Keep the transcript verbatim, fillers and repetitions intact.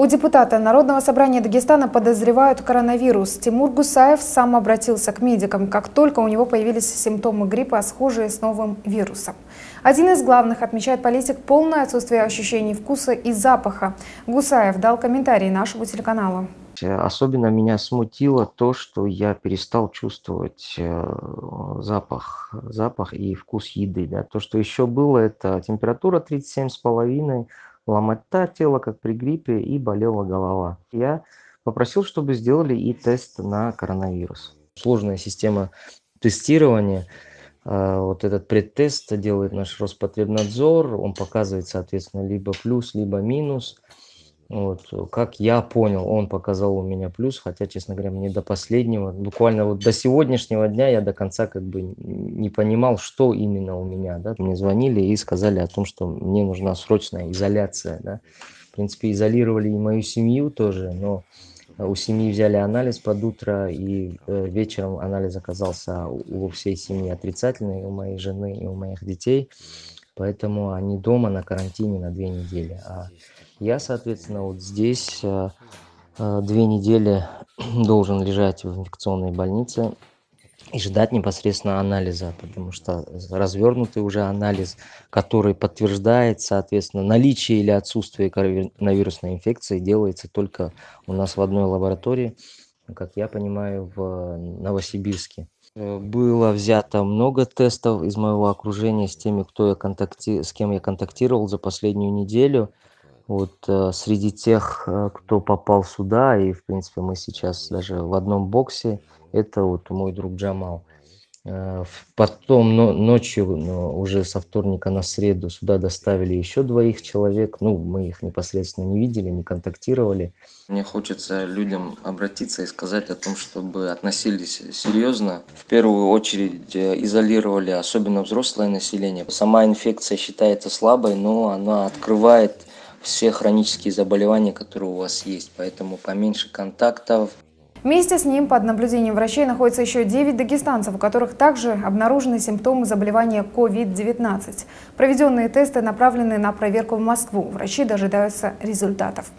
У депутата Народного собрания Дагестана подозревают коронавирус. Тимур Гусаев сам обратился к медикам, как только у него появились симптомы гриппа, схожие с новым вирусом. Один из главных, отмечает политик, полное отсутствие ощущений вкуса и запаха. Гусаев дал комментарий нашему телеканалу. Особенно меня смутило то, что я перестал чувствовать запах, запах и вкус еды. Да. То, что еще было, это температура тридцать семь и пять, ломота тела, как при гриппе, и болела голова. Я попросил, чтобы сделали и тест на коронавирус. Сложная система тестирования. Вот этот предтест делает наш Роспотребнадзор. Он показывает, соответственно, либо плюс, либо минус. Вот, как я понял, он показал у меня плюс, хотя, честно говоря, мне до последнего, буквально вот до сегодняшнего дня я до конца как бы не понимал, что именно у меня. Да. Мне звонили и сказали о том, что мне нужна срочная изоляция. Да. В принципе, изолировали и мою семью тоже, но у семьи взяли анализ под утро, и вечером анализ оказался у всей семьи отрицательный, у моей жены и у моих детей. Поэтому они дома на карантине на две недели. А я, соответственно, вот здесь две недели должен лежать в инфекционной больнице и ждать непосредственно анализа, потому что развернутый уже анализ, который подтверждает, соответственно, наличие или отсутствие коронавирусной инфекции, делается только у нас в одной лаборатории, как я понимаю, в Новосибирске. Было взято много тестов из моего окружения с теми, кто я контакти... с кем я контактировал за последнюю неделю. Вот среди тех, кто попал сюда, и в принципе мы сейчас даже в одном боксе, это вот мой друг Джамал. Потом ночью, уже со вторника на среду, сюда доставили еще двоих человек. Ну, мы их непосредственно не видели, не контактировали. Мне хочется людям обратиться и сказать о том, чтобы относились серьезно. В первую очередь изолировали, особенно взрослое население. Сама инфекция считается слабой, но она открывает все хронические заболевания, которые у вас есть. Поэтому поменьше контактов. Вместе с ним под наблюдением врачей находится еще девять дагестанцев, у которых также обнаружены симптомы заболевания ковид девятнадцать. Проведенные тесты направлены на проверку в Москву. Врачи дожидаются результатов.